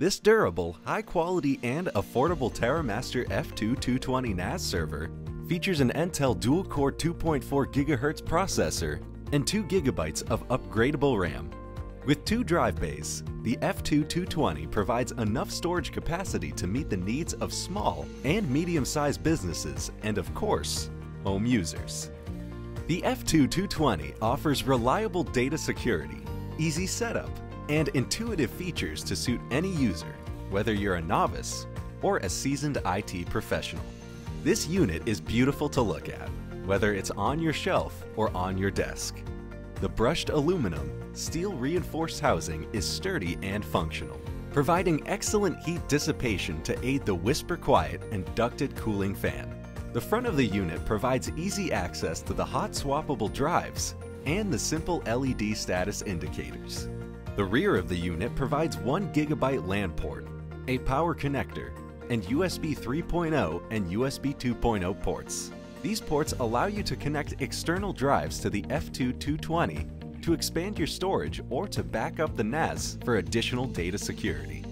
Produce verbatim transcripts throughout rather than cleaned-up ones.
This durable, high-quality, and affordable TerraMaster F two two twenty N A S server features an Intel dual-core two point four gigahertz processor and two gigabytes of upgradable RAM. With two drive bays, the F two two twenty provides enough storage capacity to meet the needs of small and medium-sized businesses and, of course, home users. The F two two twenty offers reliable data security, easy setup, and intuitive features to suit any user, whether you're a novice or a seasoned I T professional. This unit is beautiful to look at, whether it's on your shelf or on your desk. The brushed aluminum, steel-reinforced housing is sturdy and functional, providing excellent heat dissipation to aid the whisper quiet and ducted cooling fan. The front of the unit provides easy access to the hot swappable drives and the simple L E D status indicators. The rear of the unit provides one gigabyte LAN port, a power connector, and U S B three point oh and U S B two point oh ports. These ports allow you to connect external drives to the F two two twenty to expand your storage or to back up the N A S for additional data security.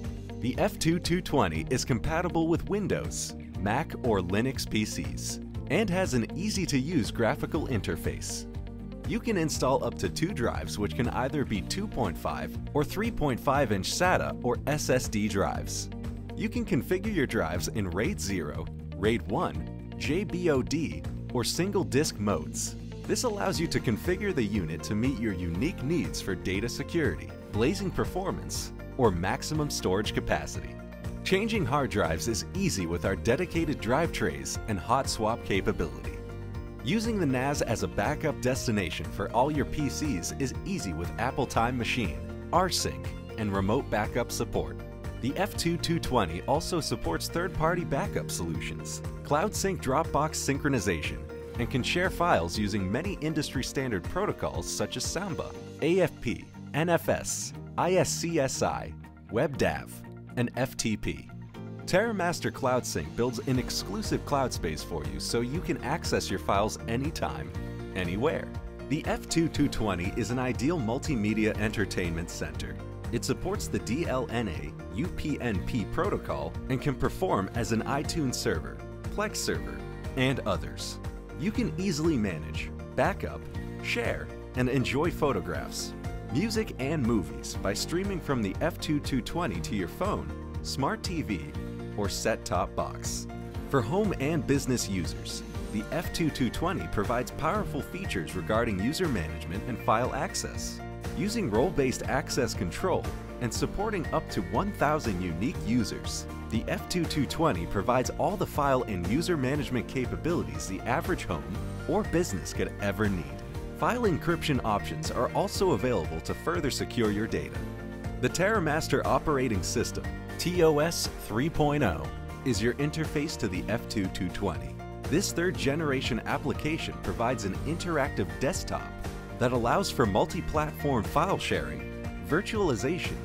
The F two two twenty is compatible with Windows, Mac, or Linux P Cs and has an easy-to-use graphical interface. You can install up to two drives which can either be two point five or three point five inch SATA or S S D drives. You can configure your drives in RAID zero, RAID one, J B O D, or single disk modes. This allows you to configure the unit to meet your unique needs for data security, blazing performance, or maximum storage capacity. Changing hard drives is easy with our dedicated drive trays and hot swap capability. Using the N A S as a backup destination for all your P Cs is easy with Apple Time Machine, Rsync, and remote backup support. The F two two twenty also supports third-party backup solutions, CloudSync Dropbox synchronization, and can share files using many industry-standard protocols such as Samba, A F P, N F S, I S C S I, WebDAV, and F T P. TerraMaster CloudSync builds an exclusive cloud space for you so you can access your files anytime, anywhere. The F two two twenty is an ideal multimedia entertainment center. It supports the D L N A, U P N P protocol and can perform as an iTunes server, Plex server, and others. You can easily manage, backup, share, and enjoy photographs, music, and movies by streaming from the F two two twenty to your phone, smart T V, or set-top box. For home and business users, the F two two twenty provides powerful features regarding user management and file access. Using role-based access control and supporting up to one thousand unique users, the F two two twenty provides all the file and user management capabilities the average home or business could ever need. File encryption options are also available to further secure your data. The TerraMaster operating system, T O S three point oh, is your interface to the F two two twenty. This third-generation application provides an interactive desktop that allows for multi-platform file sharing, virtualization,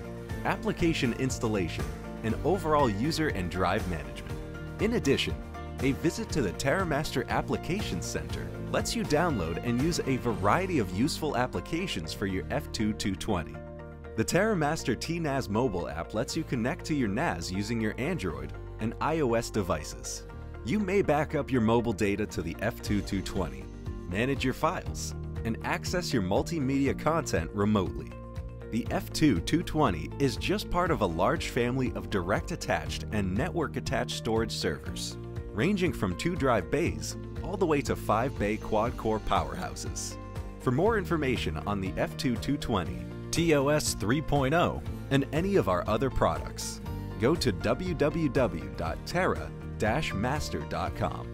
application installation, and overall user and drive management. In addition, a visit to the TerraMaster Application Center lets you download and use a variety of useful applications for your F two two twenty. The TerraMaster T N A S mobile app lets you connect to your N A S using your Android and iOS devices. You may back up your mobile data to the F two two twenty, manage your files, and access your multimedia content remotely. The F two two twenty is just part of a large family of direct-attached and network-attached storage servers, ranging from two-drive bays all the way to five-bay quad-core powerhouses. For more information on the F two two twenty, T O S three point oh, and any of our other products, go to w w w dot terra dash master dot com.